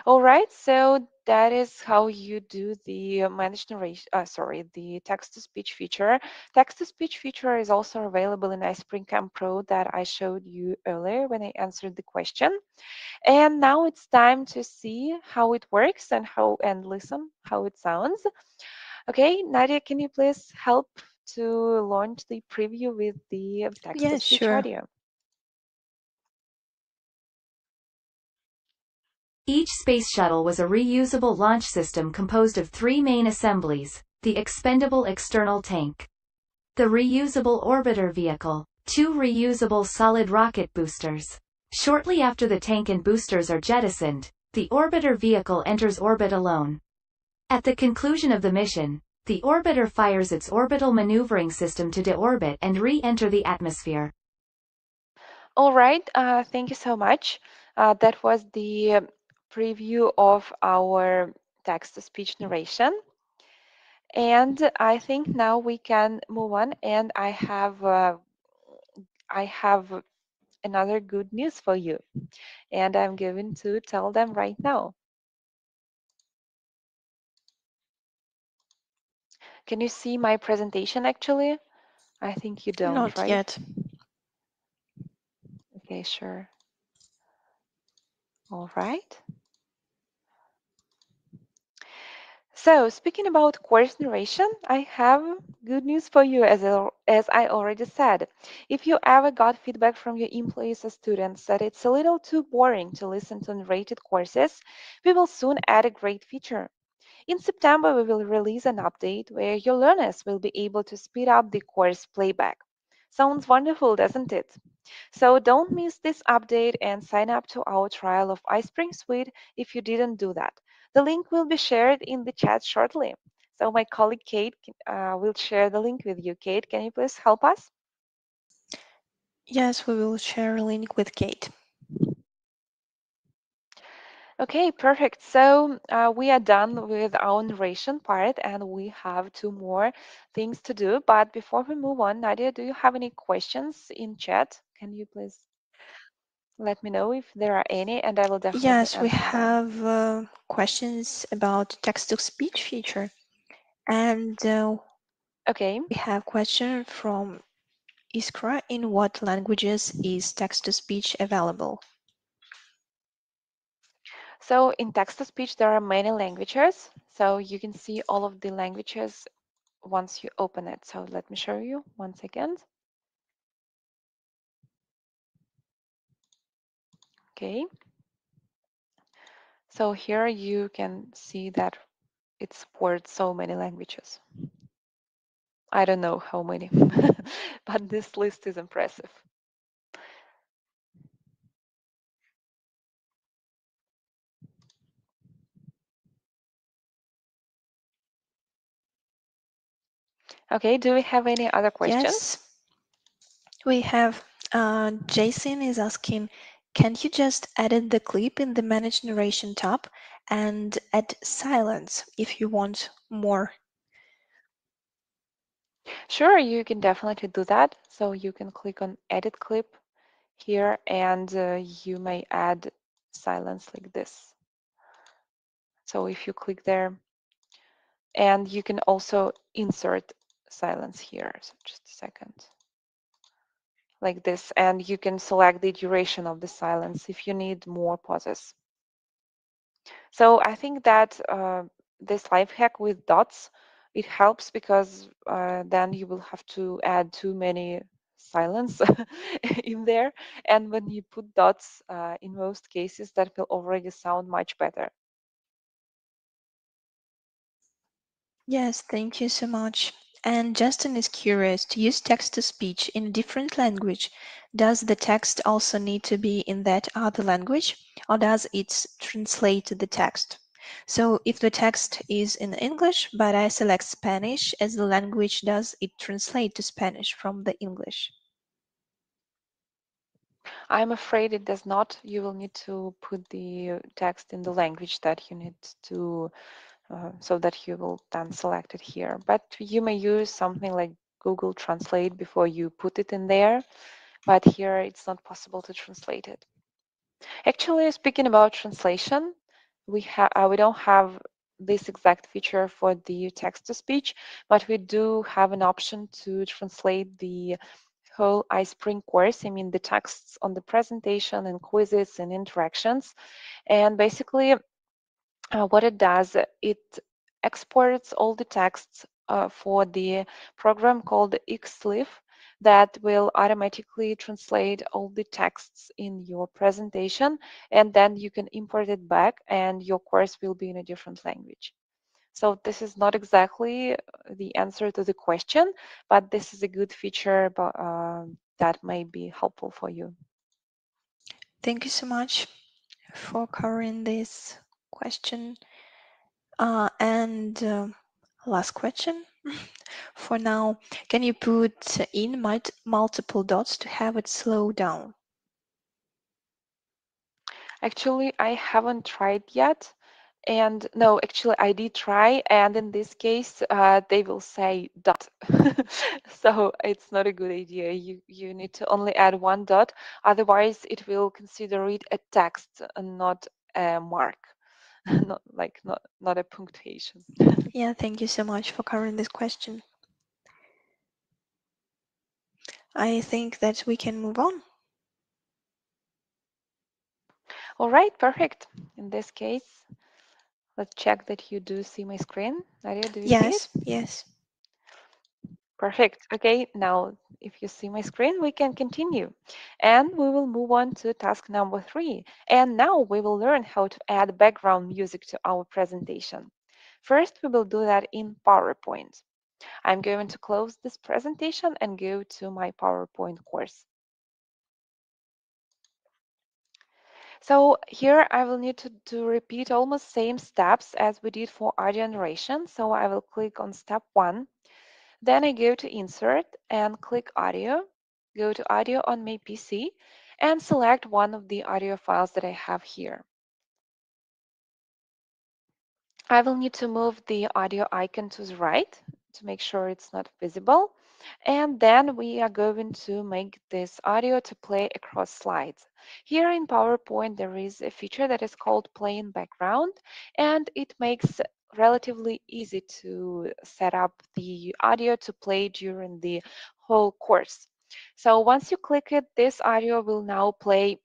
All right, so that is how you do the managed narration, uh, sorry, the text-to-speech feature. Text-to-speech feature is also available in iSpring Cam Pro that I showed you earlier when I answered the question. And now it's time to see how it works and how and listen how it sounds. Okay, Nadia, can you please help to launch the preview with the text-to-speech yeah, sure. audio? Each space shuttle was a reusable launch system composed of three main assemblies: the expendable external tank, the reusable orbiter vehicle, two reusable solid rocket boosters. Shortly after the tank and boosters are jettisoned, the orbiter vehicle enters orbit alone. At the conclusion of the mission, the orbiter fires its orbital maneuvering system to deorbit and re-enter the atmosphere. All right, uh, thank you so much. Uh, that was the um, preview of our text-to-speech narration. And I think now we can move on, and I have uh, I have another good news for you, and I'm going to tell them right now. Can you see my presentation actually? I think you don't, Not right? yet. Okay, sure. All right. So, speaking about course narration, I have good news for you, as I, as I already said. If you ever got feedback from your employees or students that it's a little too boring to listen to narrated courses, we will soon add a great feature. In September, we will release an update where your learners will be able to speed up the course playback. Sounds wonderful, doesn't it? So don't miss this update and sign up to our trial of iSpring Suite if you didn't do that. The link will be shared in the chat shortly. So my colleague Kate uh, will share the link with you. Kate, can you please help us? Yes, we will share a link with Kate. Okay, perfect. So uh, we are done with our narration part, and we have two more things to do. But before we move on, Nadia, do you have any questions in chat? Can you please let me know if there are any, and I will definitely Yes, we have uh, questions about text-to-speech feature. And uh, okay, we have question from Iskra: in what languages is text-to-speech available? So in text-to-speech, there are many languages. So you can see all of the languages once you open it. So let me show you one second. Okay, so here you can see that it supports so many languages. I don't know how many, but this list is impressive. Okay, do we have any other questions? Yes, we have. Uh, Jason is asking, can you just edit the clip in the Manage Narration tab and add silence if you want more? Sure, you can definitely do that. So you can click on Edit Clip here, and uh, you may add silence like this. So if you click there, and you can also insert silence here. So just a second. Like this, and you can select the duration of the silence if you need more pauses. So I think that uh, this life hack with dots, it helps, because uh, then you will have to add too many silence in there, and when you put dots, uh, in most cases that will already sound much better. Yes, thank you so much. and Justin is curious to use text-to-speech in a different language. Does the text also need to be in that other language, or does it translate the text? So if the text is in English, but I select Spanish as the language, does it translate to Spanish from the English? I'm afraid it does not. You will need to put the text in the language that you need to, uh, so that you will then select it here. But you may use something like Google Translate before you put it in there. But here it's not possible to translate it. Actually, speaking about translation, we have uh, we don't have this exact feature for the text-to-speech, but we do have an option to translate the whole iSpring course, I mean the texts on the presentation and quizzes and interactions. And basically uh, what it does, it exports all the texts uh, for the program called X L I F F that will automatically translate all the texts in your presentation, and then you can import it back and your course will be in a different language. So this is not exactly the answer to the question, but this is a good feature uh, that may be helpful for you. Thank you so much for covering this question. Uh, and uh, last question for now. Can you put in multiple dots to have it slow down? Actually, I haven't tried yet. And no, actually, I did try, and in this case, uh, they will say dot. So it's not a good idea. You you need to only add one dot, otherwise it will consider it a text and not a mark, not like not not a punctuation. Yeah, thank you so much for covering this question. I think that we can move on. All right, perfect. In this case, let's check that you do see my screen. Nadia, do you yes, see it? Yes. Perfect. Okay, now if you see my screen, we can continue. And we will move on to task number three. And now we will learn how to add background music to our presentation. First, we will do that in PowerPoint. I'm going to close this presentation and go to my PowerPoint course. So here I will need to, to repeat almost same steps as we did for audio narration. So I will click on step one. Then I go to insert and click audio, go to audio on my P C and select one of the audio files that I have here. I will need to move the audio icon to the right to make sure it's not visible. And then we are going to make this audio to play across slides. Here in PowerPoint, there is a feature that is called Play in Background, and it makes relatively easy to set up the audio to play during the whole course. So once you click it, this audio will now play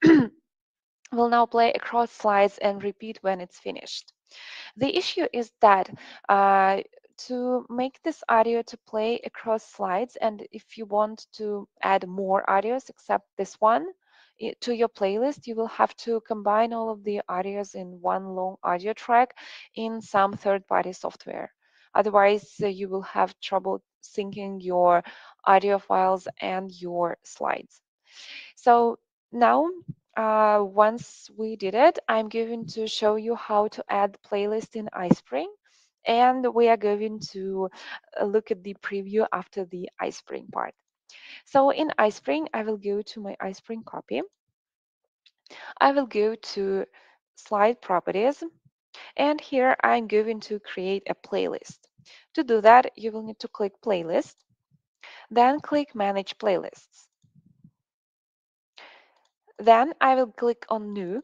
will now play across slides and repeat when it's finished. The issue is that uh, to make this audio to play across slides, and if you want to add more audios except this one to your playlist, you will have to combine all of the audios in one long audio track in some third-party software. Otherwise, you will have trouble syncing your audio files and your slides. So now, uh, once we did it, I'm going to show you how to add playlist in iSpring. And we are going to look at the preview after the iSpring part. So in iSpring, I will go to my iSpring copy. I will go to slide properties. And here I'm going to create a playlist. To do that, you will need to click playlist, then click manage playlists. Then I will click on new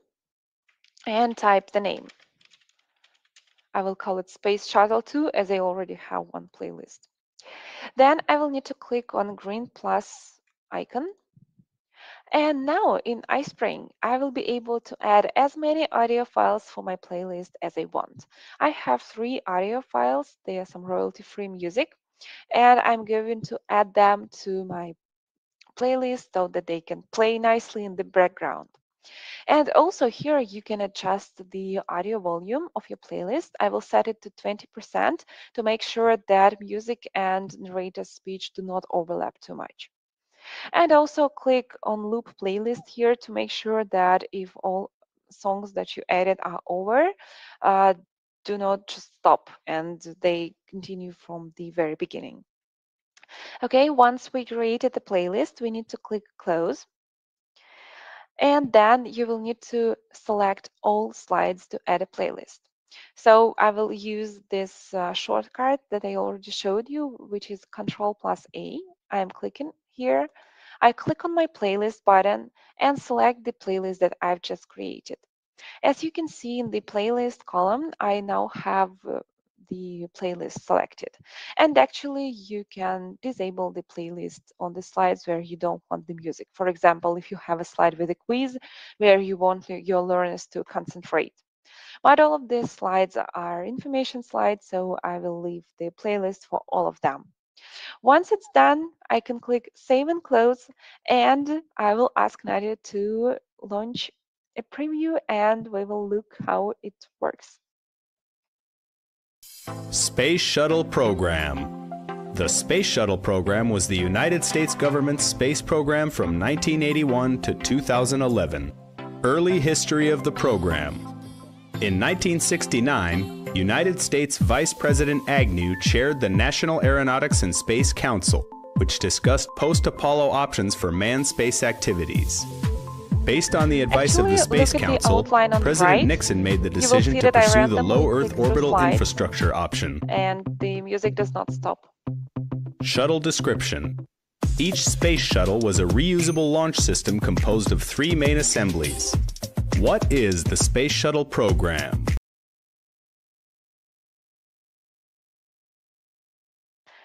and type the name. I will call it Space Shuttle two as I already have one playlist. Then I will need to click on green plus icon. And now in iSpring, I will be able to add as many audio files for my playlist as I want. I have three audio files. They are some royalty-free music. And I'm going to add them to my playlist so that they can play nicely in the background. And also here you can adjust the audio volume of your playlist. I will set it to twenty percent to make sure that music and narrator speech do not overlap too much. And also click on loop playlist here to make sure that if all songs that you added are over, uh, do not just stop and they continue from the very beginning. Okay, once we created the playlist, we need to click close. And then you will need to select all slides to add a playlist. So I will use this uh, shortcut that I already showed you, which is control plus A. I am clicking here. I click on my playlist button and select the playlist that I've just created. As you can see in the playlist column, I now have uh, the playlist selected. And actually, you can disable the playlist on the slides where you don't want the music. For example, if you have a slide with a quiz where you want your learners to concentrate. But all of these slides are information slides, so I will leave the playlist for all of them. Once it's done, I can click Save and Close, and I will ask Nadia to launch a preview, and we will look how it works. Space Shuttle Program. The Space Shuttle Program was the United States government's space program from nineteen eighty-one to two thousand eleven. Early history of the program. In nineteen sixty-nine, United States Vice President Agnew chaired the National Aeronautics and Space Council, which discussed post-Apollo options for manned space activities. Based on the advice Actually, of the Space Council, the President right. Nixon made the decision to pursue the low Earth orbital infrastructure option. And the music does not stop. Shuttle description. Each space shuttle was a reusable launch system composed of three main assemblies. What is the Space Shuttle program?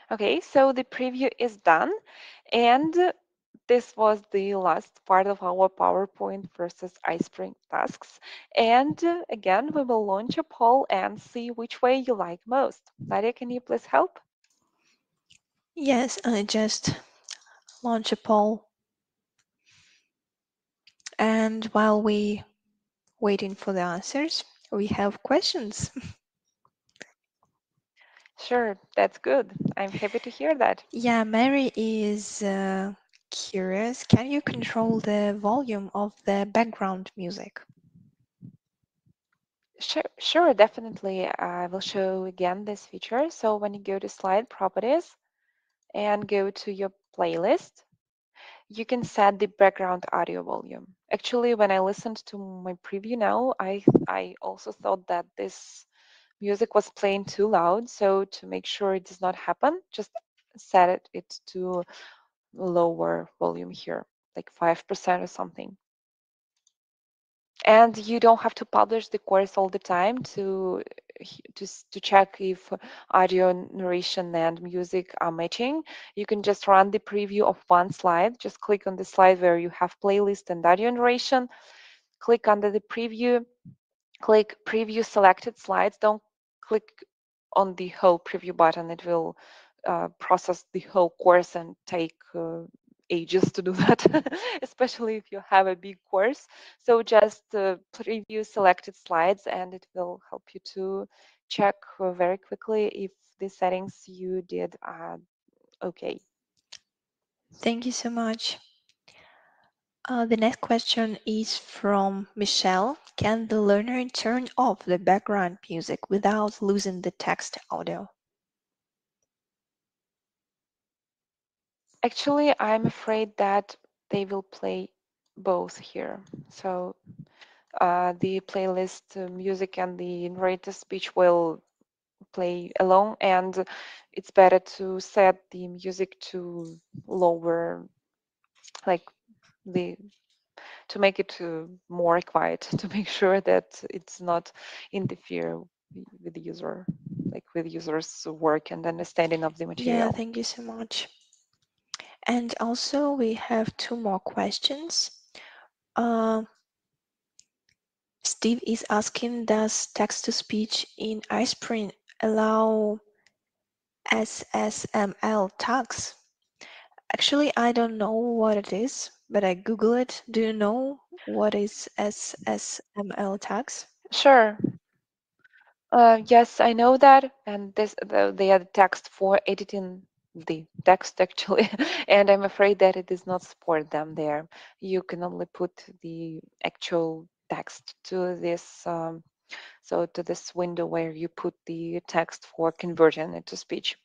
Okay, so the preview is done, and this was the last part of our PowerPoint versus iSpring tasks. And again, we will launch a poll and see which way you like most. Nadia, can you please help? Yes, I just launch a poll. And while we waiting for the answers, we have questions. Sure, that's good. I'm happy to hear that. Yeah, Mary is Uh... curious, can you control the volume of the background music? Sure, sure, definitely. I will show again this feature. So when you go to slide properties and go to your playlist, you can set the background audio volume. Actually, when I listened to my preview now, I, I also thought that this music was playing too loud. So to make sure it does not happen, just set it, it to lower volume here, like five percent or something. And you don't have to publish the course all the time to, to, to check if audio, narration, and music are matching. You can just run the preview of one slide. Just click on the slide where you have playlist and audio narration. Click under the preview. Click Preview Selected Slides. Don't click on the whole preview button. It will Uh, process the whole course and take uh, ages to do that, especially if you have a big course. So just uh, preview selected slides, and it will help you to check uh, very quickly if the settings you did are okay. Thank you so much. Uh, the next question is from Michelle. Can the learner turn off the background music without losing the text audio? Actually, I'm afraid that they will play both here. So uh, the playlist uh, music and the narrator speech will play alone, and it's better to set the music to lower, like the, to make it uh, more quiet, to make sure that it's not interfere with the user, like with user's work and understanding of the material. Yeah, thank you so much. And also, we have two more questions. Uh, Steve is asking, does text-to-speech in iSpring allow S S M L tags? Actually, I don't know what it is, but I Google it. Do you know what is S S M L tags? Sure. Uh, yes, I know that, and this the, they are the text for editing the text actually, and I'm afraid that it does not support them there. You can only put the actual text to this, um, so to this window where you put the text for converting it to speech.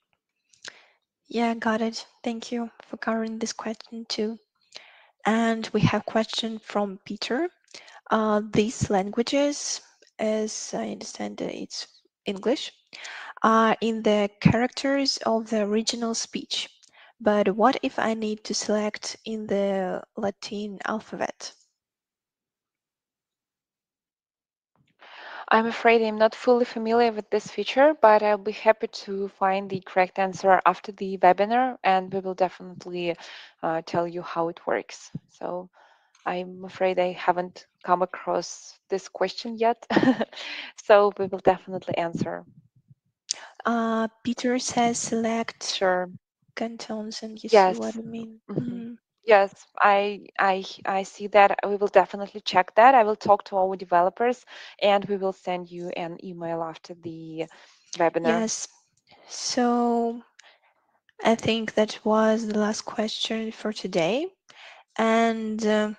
Yeah, got it. Thank you for covering this question too. And we have a question from Peter. Uh, these languages, as I understand it's English, are in the characters of the original speech. But what if I need to select in the Latin alphabet? I'm afraid I'm not fully familiar with this feature, but I'll be happy to find the correct answer after the webinar, and we will definitely uh, tell you how it works. So I'm afraid I haven't come across this question yet, so we will definitely answer. Uh, Peter says select sure. Cantons, and you yes. see what I mean. Mm-hmm. Mm-hmm. Yes, I, I I see that. We will definitely check that. I will talk to our developers, and we will send you an email after the webinar. Yes. So I think that was the last question for today, and uh,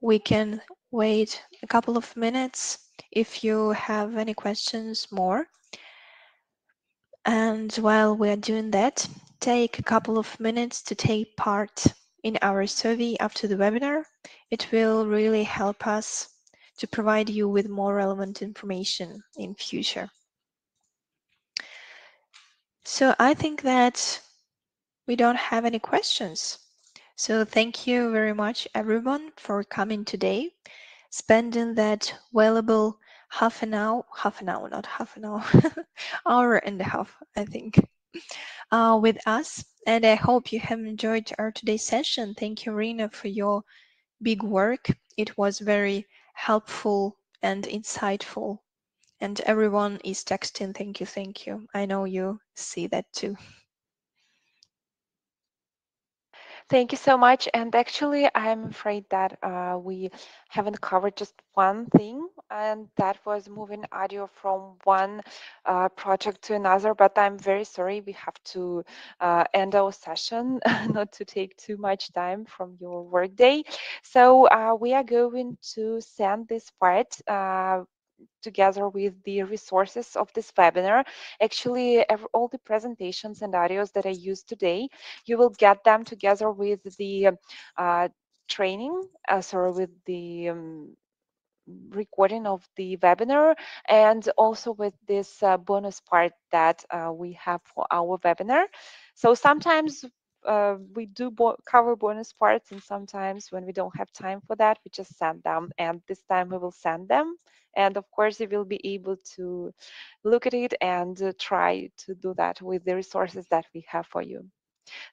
we can wait a couple of minutes if you have any questions more. And while we are doing that, take a couple of minutes to take part in our survey after the webinar. It will really help us to provide you with more relevant information in future. So I think that we don't have any questions. So thank you very much, everyone, for coming today, spending that valuable half an hour, half an hour, not half an hour, hour and a half, I think. Uh, with us, and I hope you have enjoyed our today's session. Thank you, Irina, for your big work. It was very helpful and insightful, and everyone is texting thank you, thank you. I know you see that too. Thank you so much. And actually, I'm afraid that uh, we haven't covered just one thing, and that was moving audio from one uh, project to another. But I'm very sorry, we have to uh, end our session, not to take too much time from your workday. So uh, we are going to send this part uh, together with the resources of this webinar. Actually, all the presentations and audios that I used today, you will get them together with the uh, training, uh, sorry, with the um, recording of the webinar, and also with this uh, bonus part that uh, we have for our webinar. So sometimes Uh, we do bo cover bonus parts, and sometimes when we don't have time for that, we just send them, and this time we will send them, and of course you will be able to look at it and uh, try to do that with the resources that we have for you.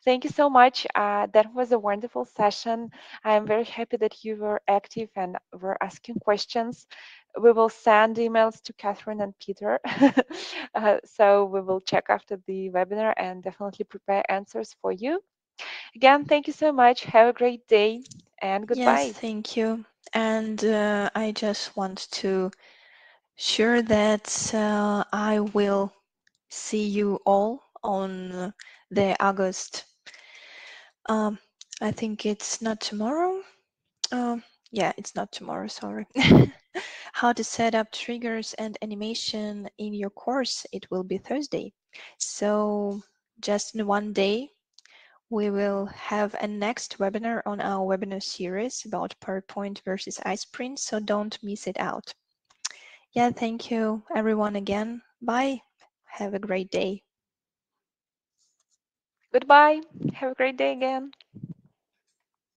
Thank you so much. Uh, that was a wonderful session. I'm very happy that you were active and were asking questions. We will send emails to Catherine and Peter. uh, so we will check after the webinar and definitely prepare answers for you. Again, thank you so much. Have a great day, and goodbye. Yes, thank you. And uh, I just want to share that uh, I will see you all on the August. Um, I think it's not tomorrow. Um, yeah, it's not tomorrow, sorry. How to set up triggers and animation in your course. It will be Thursday. So just in one day, we will have a next webinar on our webinar series about PowerPoint versus iSpring, so don't miss it out. Yeah, thank you, everyone, again. Bye. Have a great day. Goodbye. Have a great day again.